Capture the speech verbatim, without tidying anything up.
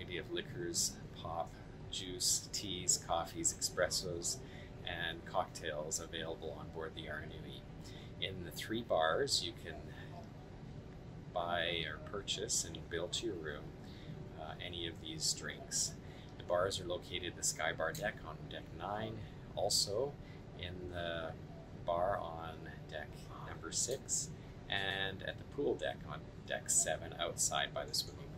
variety of liquors, pop, juice, teas, coffees, espressos, and cocktails available on board the Aranui. In the three bars, you can buy or purchase and bill to your room uh, any of these drinks. The bars are located at the Sky Bar deck on deck nine, also in the bar on deck number six, and at the pool deck on deck seven outside by the swimming pool.